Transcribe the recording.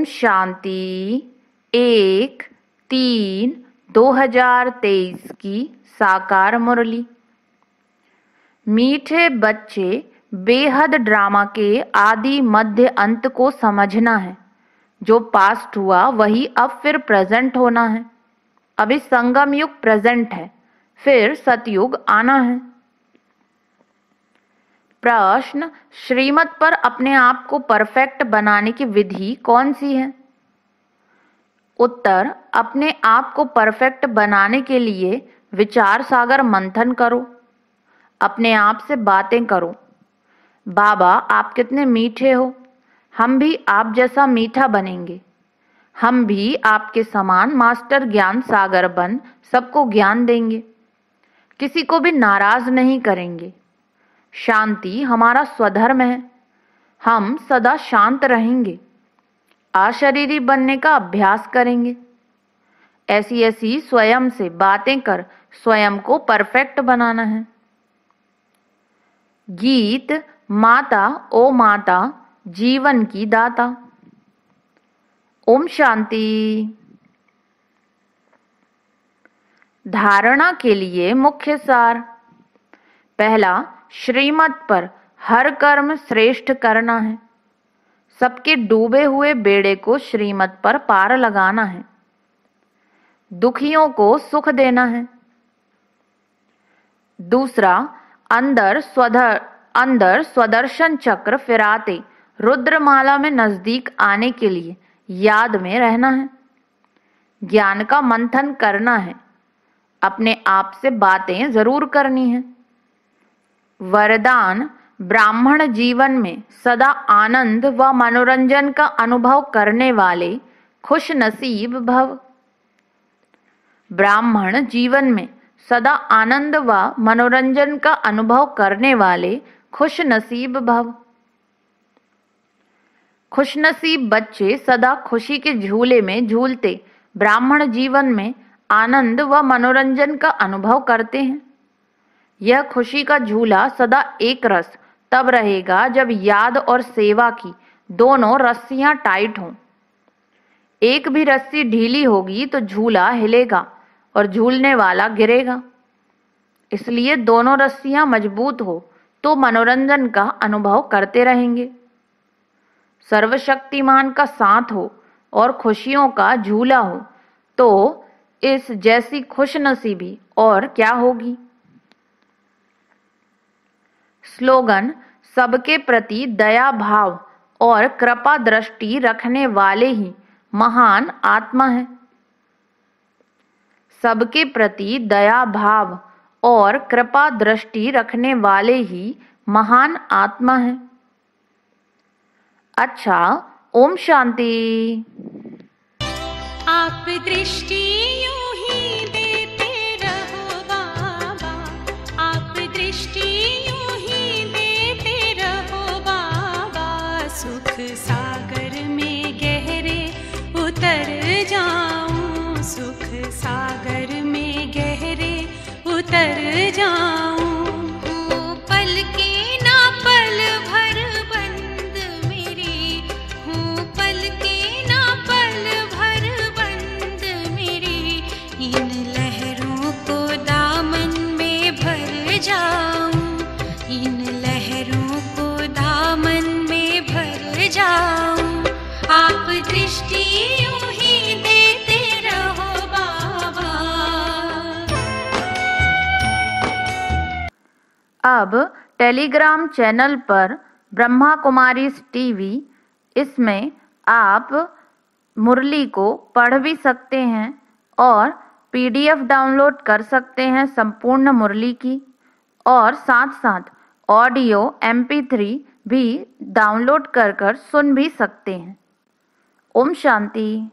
ओम शांति 1-3-2023 की साकार मुरली। मीठे बच्चे बेहद ड्रामा के आदि मध्य अंत को समझना है। जो पास्ट हुआ वही अब फिर प्रेजेंट होना है। अभी संगम युग प्रेजेंट है, फिर सतयुग आना है। प्रश्न, श्रीमत पर अपने आप को परफेक्ट बनाने की विधि कौन सी है? उत्तर, अपने आप को परफेक्ट बनाने के लिए विचार सागर मंथन करो, अपने आप से बातें करो। बाबा आप कितने मीठे हो, हम भी आप जैसा मीठा बनेंगे। हम भी आपके समान मास्टर ज्ञान सागर बन सबको ज्ञान देंगे, किसी को भी नाराज नहीं करेंगे। शांति हमारा स्वधर्म है, हम सदा शांत रहेंगे। आशरीरी बनने का अभ्यास करेंगे। ऐसी ऐसी स्वयं से बातें कर स्वयं को परफेक्ट बनाना है। गीत, माता ओ माता जीवन की दाता। ओम शांति। धारणा के लिए मुख्य सार। पहला, श्रीमत पर हर कर्म श्रेष्ठ करना है। सबके डूबे हुए बेड़े को श्रीमत पर पार लगाना है। दुखियों को सुख देना है। दूसरा, अंदर स्वदर्शन चक्र फिराते रुद्रमाला में नजदीक आने के लिए याद में रहना है। ज्ञान का मंथन करना है। अपने आप से बातें जरूर करनी है। वरदान, ब्राह्मण जीवन में सदा आनंद व मनोरंजन का अनुभव करने वाले खुश नसीब भव। ब्राह्मण जीवन में सदा आनंद व मनोरंजन का अनुभव करने वाले खुश नसीब भव। खुशनसीब बच्चे सदा खुशी के झूले में झूलते ब्राह्मण जीवन में आनंद व मनोरंजन का अनुभव करते हैं। यह खुशी का झूला सदा एक रस तब रहेगा जब याद और सेवा की दोनों रस्सियां टाइट हों। एक भी रस्सी ढीली होगी तो झूला हिलेगा और झूलने वाला गिरेगा। इसलिए दोनों रस्सियां मजबूत हो तो मनोरंजन का अनुभव करते रहेंगे। सर्वशक्तिमान का साथ हो और खुशियों का झूला हो तो इस जैसी खुशनसीबी और क्या होगी। स्लोगन, सबके प्रति दया भाव और कृपा दृष्टि रखने वाले ही महान आत्मा है। सबके प्रति दया भाव और कृपा दृष्टि रखने वाले ही महान आत्मा है। अच्छा, ओम शांति। आप दृष्टि यूं ही देते रहो बाबा, आप दृष्टि सागर में गहरे उतर जाऊं, सुख सागर में गहरे उतर जाऊं। हूँ पल के ना पल भर बंद मेरी, हूँ पल के ना पल भर बंद मेरी, इन लहरों को दामन में भर जाऊं, इन लहरों को दामन में भर जाऊं। आप दृष्टि यूं ही देते रहो बाबा। अब टेलीग्राम चैनल पर ब्रह्मा कुमारी टीवी, इसमें आप मुरली को पढ़ भी सकते हैं और पीडीएफ डाउनलोड कर सकते हैं संपूर्ण मुरली की, और साथ साथ ऑडियो MP3 भी डाउनलोड कर सुन भी सकते हैं। ओम शांति।